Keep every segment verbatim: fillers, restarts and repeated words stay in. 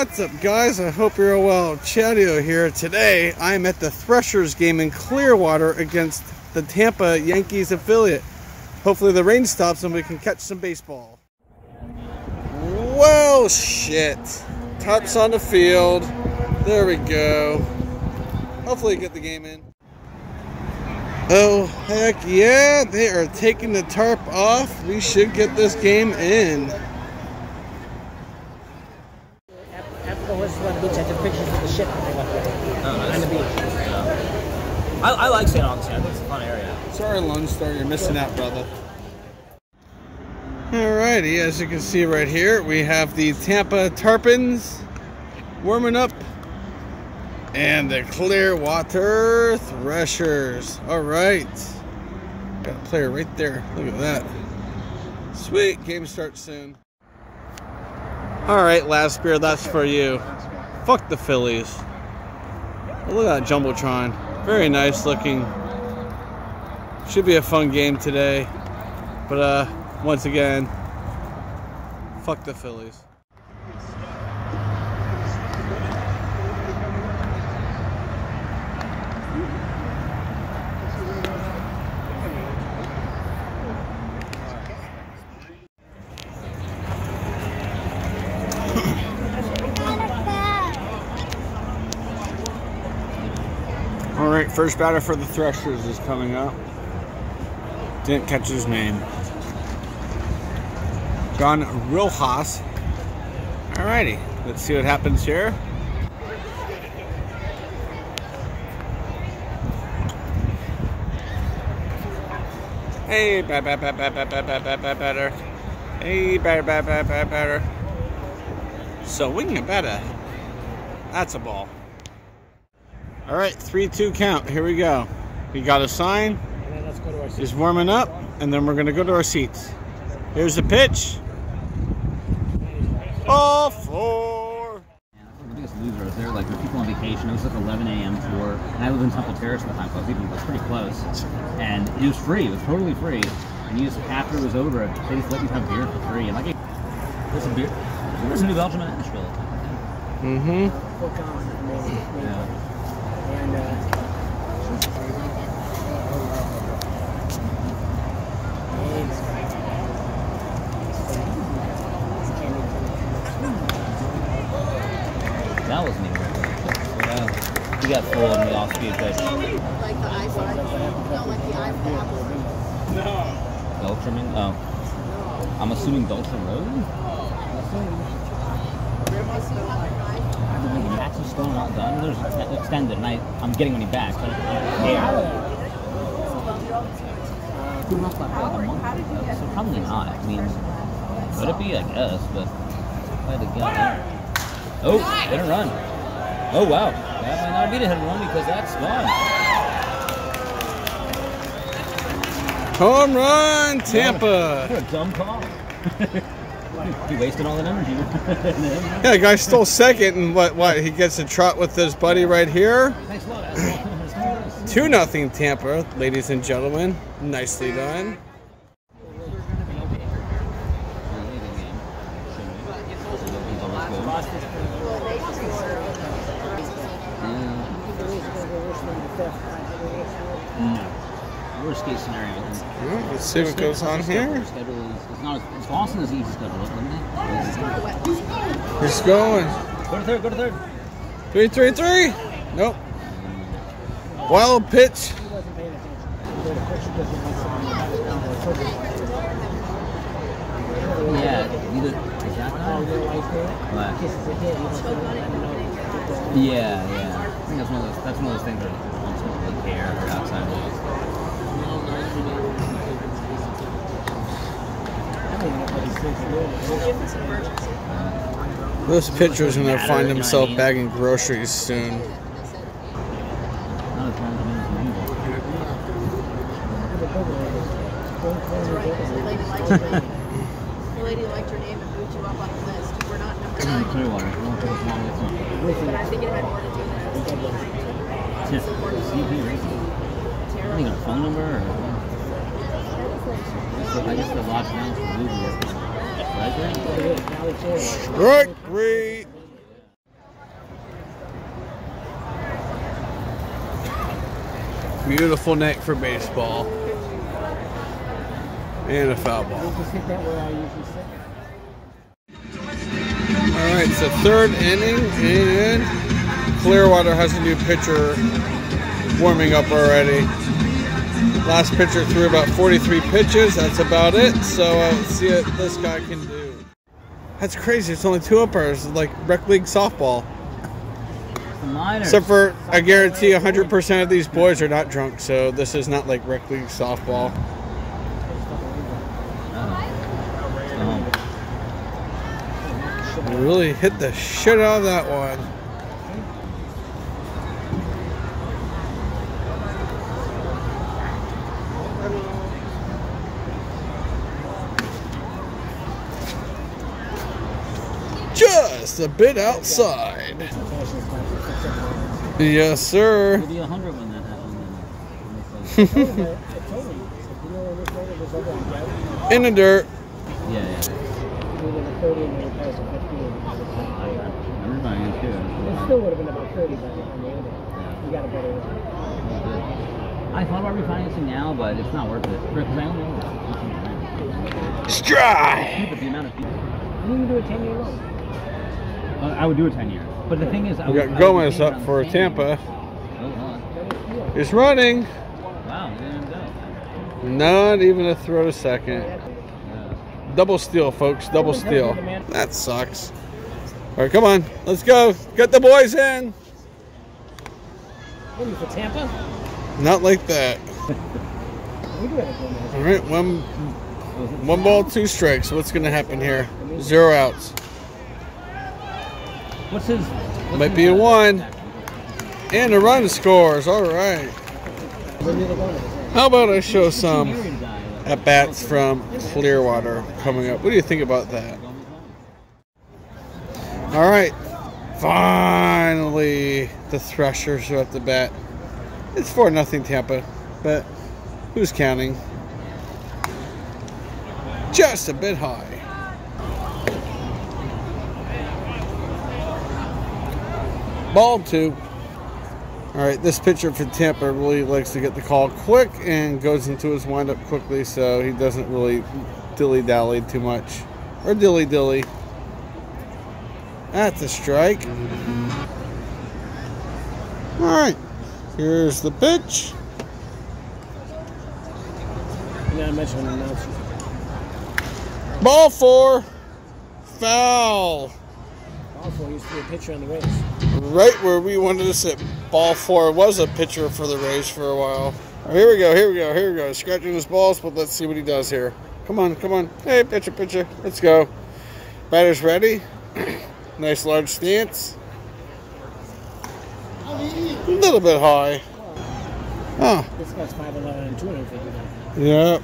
What's up, guys? I hope you're well. Chadio here. Today I'm at the Threshers game in Clearwater against the Tampa Yankees affiliate. Hopefully the rain stops and we can catch some baseball. Well, shit. Tarps on the field. There we go. Hopefully get the game in. Oh, heck yeah. They are taking the tarp off. We should get this game in. I, I like Saint Augustine. I think it's a fun area. Sorry, Lone Star, you're missing out, brother. Alrighty, as you can see right here, we have the Tampa Tarpons warming up and the Clearwater Threshers. Alright. Got a player right there. Look at that. Sweet. Game starts soon. Alright, last beer, that's for you. Fuck the Phillies. Look at that Jumbotron. Very nice looking. Should be a fun game today. But uh, once again, fuck the Phillies. Alright, first batter for the Threshers is coming up. Didn't catch his name. John Rojas. Alrighty, let's see what happens here. Hey, bat, bat, bat, bat, bat, bat, bat, bat, bat, batter. Hey, batter, bat, bat, bat, batter. So we can bat a. That's a ball. All right, three two count. Here we go. We got a sign. And then let's go to our seats. He's warming up, and then we're going to go to our seats. Here's the pitch. All four. Yeah, that's the biggest loser is there. Like, when people on vacation, it was like eleven A M tour. And I lived in Temple Terrace at the time, so I was even it was pretty close. And it was free. It was totally free. And you just, after it was over, they just let you have beer for free. And like, there's a beer. There's a New Belgium in Nashville. Mm-hmm. Yeah. And, uh, that wasn't even good. You got full on the off speed pitch. Like the iPhone? No, like the iPhone. No. Beltraming? Oh. I'm assuming Beltram Road? I'm assuming. The match is still not done. There's an extended, and I, I'm getting money back. But yeah. Who left that for like a month? So probably not. I mean, would it be? I guess, but by the guy. Oh, hit and run. Oh wow, that might not be the hit and run because that's gone. Home run, Tampa. What a dumb call. He wasted all that energy. Yeah, the guy stole second, and what? What? He gets a trot with his buddy right here. Two nothing Tampa, ladies and gentlemen. Nicely done. Worst case scenario. Yeah, let's see what goes on here. It's not as Boston as easy as schedule, isn't it? It's going. Go to third, go to third. Three, three, three. Nope. Wild pitch. Yeah. Either, is that what? Yeah, yeah. I think that's one of those, that's one of those things that I'm supposed to really care outside of. This pitcher's gonna find himself bagging groceries soon. The lady liked your name and moved you up on the list. We're not number nine. But I think it had more to do with that. I think a phone number or I guess the last round is the movie. Strike three. Beautiful neck for baseball. And a foul ball. All right, so third inning, and Clearwater has a new pitcher warming up already. Last pitcher threw about forty-three pitches. That's about it. So uh, let's see what this guy can do. That's crazy. It's only two uppers. It's like rec league softball. Except for, I guarantee one hundred percent of these boys are not drunk, so this is not like rec league softball. Oh. Really hit the shit out of that one. Just a bit outside. Yes, sir. In the dirt. Yeah, yeah. It still would have been about thirty by the end. You got a better one. I thought about refinancing now, but it's not worth it. Strike! You can do a ten year loan. Uh, I would do a ten year. But the thing is, I we got would, Gomez I would up for Tampa. Oh, it's running. Wow, it didn't not even a throw to second. Yeah. Double steal, folks. Double steal. That sucks. All right, come on. Let's go. Get the boys in. What are you for Tampa? Not like that. All right, one, one ball, two strikes. What's going to happen here? Zero outs. What's his? What's Might his be a one. And a run scores. All right. How about I show some at-bats from Clearwater coming up? What do you think about that? All right. Finally, the Threshers are at the bat. It's four nothing Tampa, but who's counting? Just a bit high. Ball two. All right, this pitcher for Tampa really likes to get the call quick and goes into his windup quickly, so he doesn't really dilly-dally too much. Or dilly-dilly. That's a strike. All right, here's the pitch. Ball four. Foul. Also, he used to be a pitcher on the Rays. Right where we wanted to sit. Ball four was a pitcher for the Rays for a while. Right, here we go, here we go, here we go. Scratching his balls, but let's see what he does here. Come on, come on. Hey, pitcher, pitcher. Let's go. Batter's ready. Nice large stance. A little bit high. Oh. This guy's five eleven and two fifty. Yep.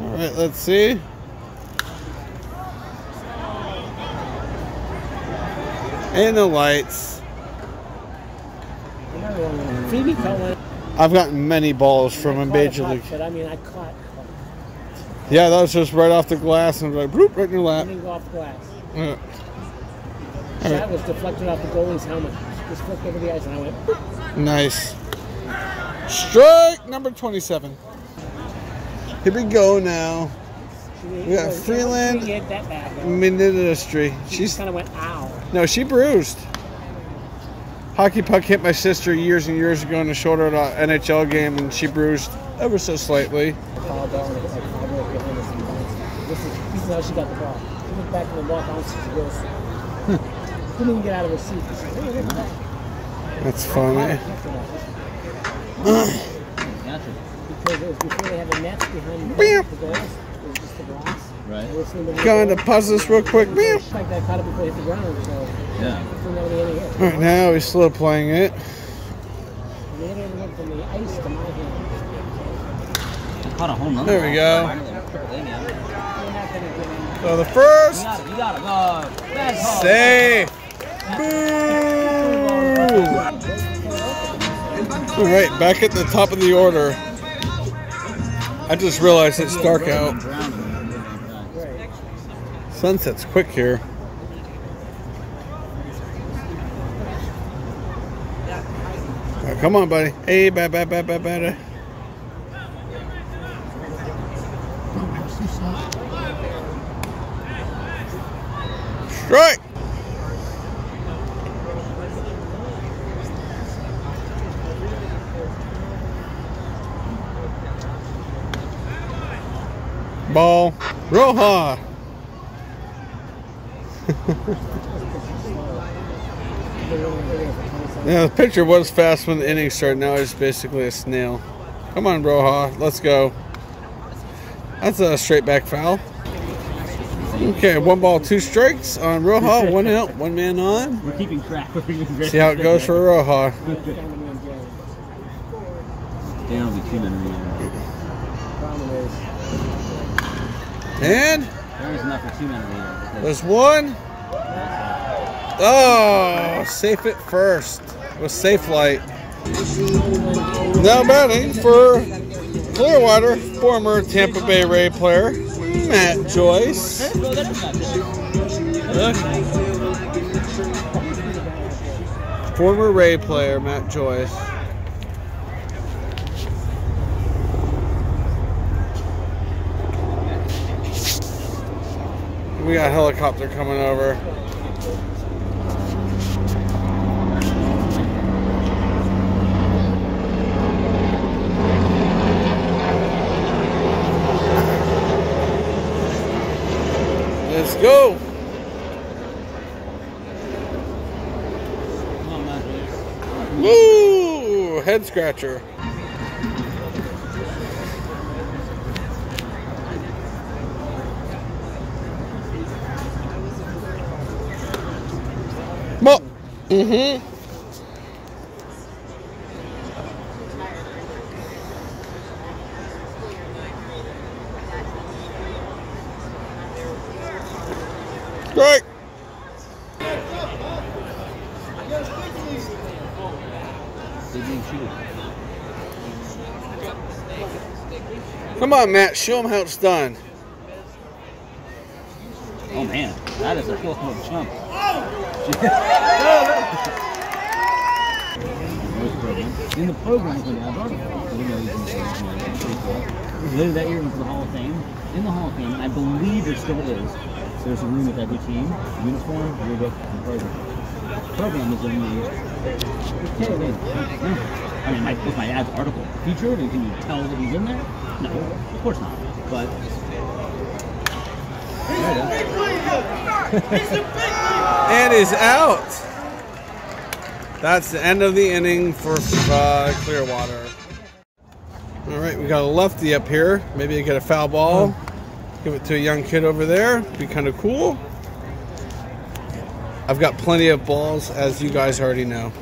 All right, let's see. And the lights. I've gotten many balls from a major league. But I mean, I caught. Yeah, that was just right off the glass and like, bloop, right in your lap. Didn't go off the glass. Yeah. That right. was deflected off the goalie's helmet. Just flipped over the ice and I went. Bloop. Nice. Strike number twenty-seven. Here we go now. We got Freeland, Minidistry. She kind of went, ow. No, she bruised. Hockey puck hit my sister years and years ago in the shoulder at an N H L game, and she bruised ever so slightly. This is how she got the ball. She went back in the ball, bounced to the goal. Couldn't even get out of her seat. That's funny. Because it was before they had the nets behind the goals. Right. Going to pause this real quick. Like that caught it before it hit the ground, so yeah. All right, now he's slow playing it. There we go. So the first save. Boo! All right, back at the top of the order. I just realized it's dark out. Sunset's quick here. All right, Come on, buddy. Hey, bad, bad, bad, bad, bad. Strike. Ball. Roja. Yeah, the pitcher was fast when the inning started. Now he's basically a snail. Come on, Roja. Let's go. That's a straight back foul. Okay, one ball, two strikes on Roja. One out, one man on. We're keeping track. See how it goes for Roja. And there's one. Oh, safe at first with safe light. Now batting for Clearwater, former Tampa Bay Ray player Matt Joyce. Look. Former Ray player Matt Joyce. We got a helicopter coming over. Let's go. Woo! Head scratcher. Mm-hmm. Strike. Come on, Matt. Show them how it's done. Oh, man. That is a full jump. In the program, when I brought it, later that year went to the Hall of Fame. In the Hall of Fame, I believe there still is. There's a room with every team, uniform, yearbook, and program. The program is in the okay, I mean, my, with my dad's article featured, and can you tell that he's in there? No, of course not. But and is out. That's the end of the inning for uh, Clearwater. All right, we got a lefty up here. Maybe get a foul ball. Oh. Give it to a young kid over there. Be kind of cool. I've got plenty of balls, as you guys already know.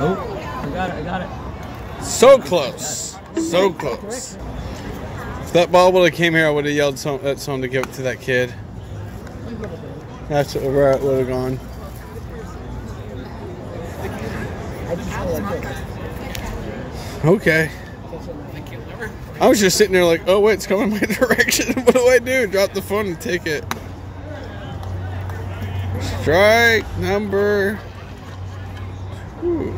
Oh, I got it! I got it! So close. So close. If that ball would have came here, I would have yelled some, at someone to give it to that kid. That's where it would have gone. Okay. I was just sitting there like, oh wait, it's coming my direction. What do I do? Drop the phone and take it. Strike number. Ooh.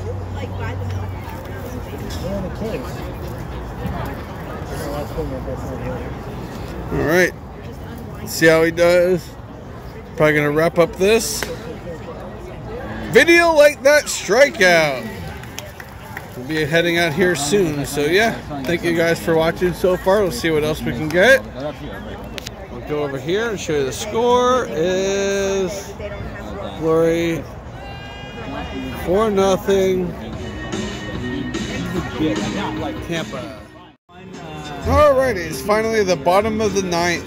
All right, see how he does. Probably gonna wrap up this video like that strikeout. We'll be heading out here soon. So yeah, thank you guys for watching so far. We'll see what else we can get. We'll go over here and show you the score is Glory four nothing Tampa. Alrighty, it's finally the bottom of the ninth.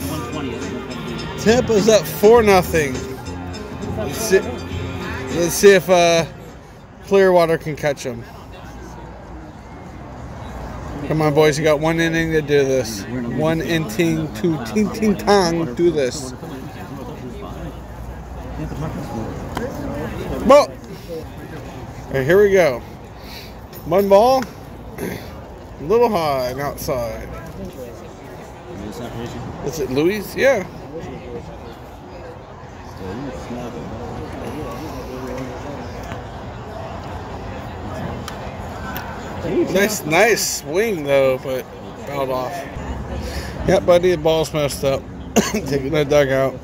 Tampa's up four nothing. Let's see, let's see if uh, Clearwater can catch them. Come on, boys, you got one inning to do this. One inning to ting ting tong do this. Well, right, here we go. One ball. A little high and outside. Is it Louis? Yeah. Nice, nice swing though, but fouled off. Yep, buddy, the ball's messed up. Taking that dugout.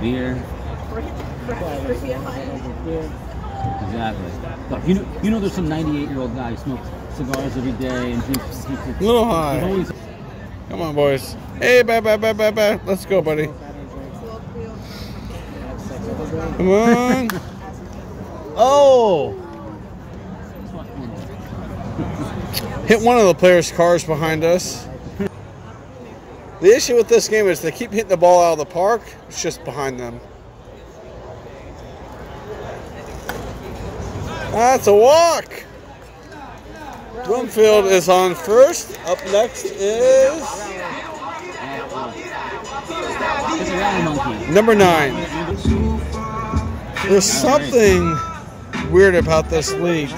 Beer. Exactly. Look, you know, you know, there's some ninety-eight-year-old guy who smokes cigars every day and drinks. drinks a little high. Always... Come on, boys. Hey, bye, bye, bye, bye, bye. Let's go, buddy. Come on. Oh. Hit one of the players' cars behind us. The issue with this game is they keep hitting the ball out of the park. It's just behind them. That's a walk. Grimfield is on first. Up next is number nine. There's something weird about this league.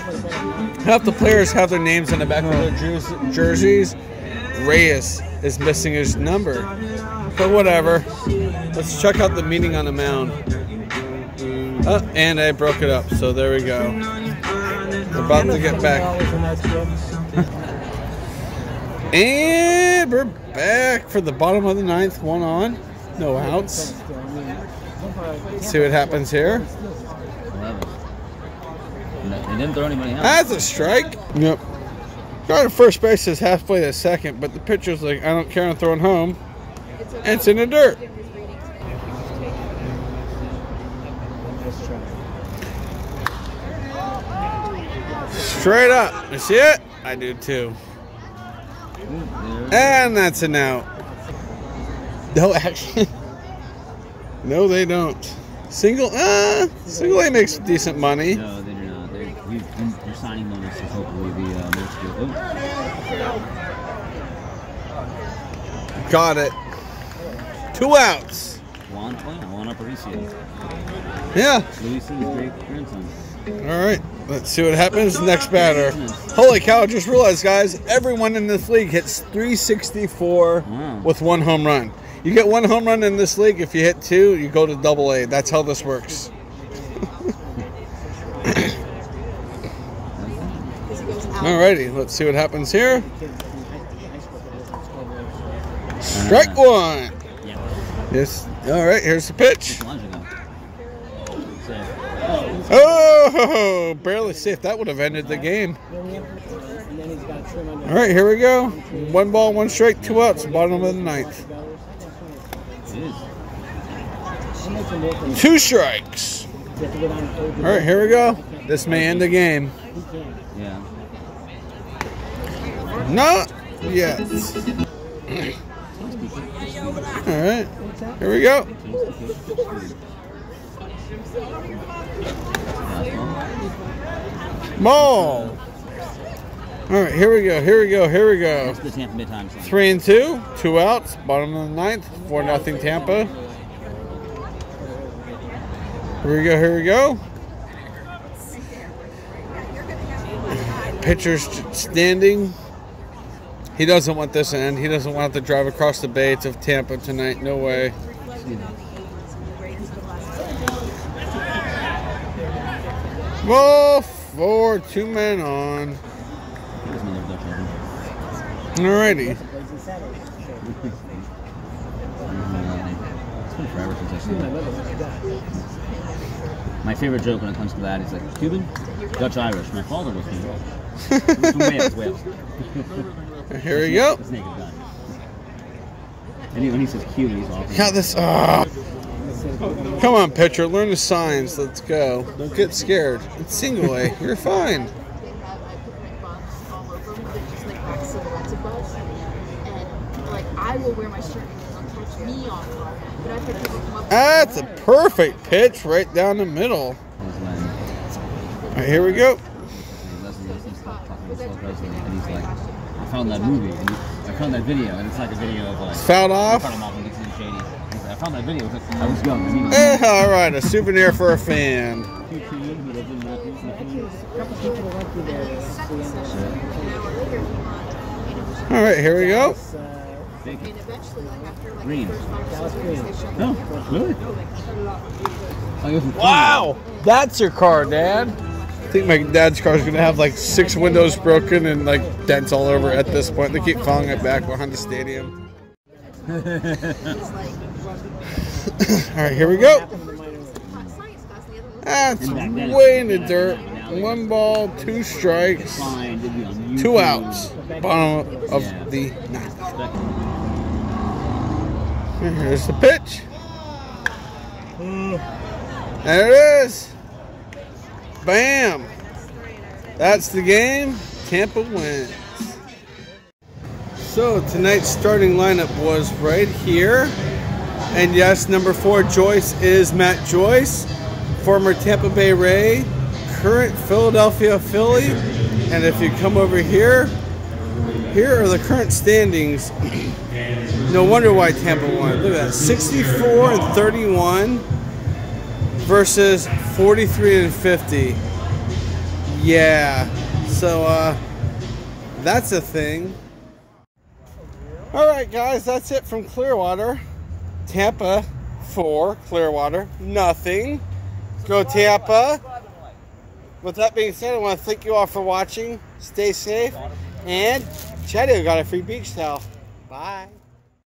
Half the players have their names on the back of their jerseys. Reyes is missing his number. But whatever. Let's check out the meeting on the mound. Oh, and I broke it up, so there we go. We're about to get back. And we're back for the bottom of the ninth. One on. No outs. Let's see what happens here. They didn't throw anybody out. That's a strike. Yep. Guard at first base is halfway to second, but the pitcher's like, I don't care, I'm throwing home. It's okay. And it's in the dirt. Straight up. You see it? I do too. And that's an out. No action. No, they don't. Single uh, single A makes decent money. Your signing bonus is hopefully the uh, most good. Oh. Got it. Two outs. Juan Plano, Juan Aparicio. Yeah. Luis's great grandson. All right. Let's see what happens. Next batter. Holy cow, I just realized, guys, everyone in this league hits three sixty-four wow. with one home run. You get one home run in this league. If you hit two, you go to double A. That's how this works. Alrighty, let's see what happens here. Strike one. Yes. Alright, here's the pitch. Oh, barely safe. That would have ended the game. Alright, here we go. One ball, one strike, two outs. Bottom of the ninth. Two strikes. Alright, here we go. This may end the game. Yeah. Not yet. Alright, here we go. Ball. Alright, here we go, here we go, here we go. Three and two, two outs, bottom of the ninth, four nothing Tampa. Here we go, here we go. Pitcher's standing. He doesn't want this end. He doesn't want to drive across the bay to Tampa tonight. No way. Ball four, two men on. Alrighty. My favorite joke when it comes to that is like Cuban, Dutch, Irish. My father was Cuban. Wales, Wales. Here we go. And when he says Q, he's off. Got this. Oh. Come on, pitcher. Learn the signs. Let's go. Don't get scared. It's single A. You're fine. That's a perfect pitch right down the middle. All right, here we go. I found that movie, and I found that video, and it's like a video of like... Fouled off? I found, off and it's shady. I found that video, like, I was young. I mean, eh, alright, a souvenir for a fan. Alright, here we go. Green. No, really? Wow! That's your car, Dad. I think my dad's car is going to have like six windows broken and like dents all over at this point. They keep calling it back behind the stadium. All right, here we go. That's way in the dirt. One ball, two strikes, two outs. Bottom of the ninth. Here's the pitch. There it is. Bam! That's the game. Tampa wins. So tonight's starting lineup was right here. And yes, number four, Joyce, is Matt Joyce, former Tampa Bay Ray, current Philadelphia Philly. And if you come over here, here are the current standings. No wonder why Tampa won. Look at that, sixty-four and thirty-one versus forty-three and fifty. Yeah, so uh, that's a thing. All right, guys, that's it from Clearwater. Tampa four, Clearwater nothing. Go Tampa. With that being said, I want to thank you all for watching. Stay safe, and Chetty got a free beach towel. Bye.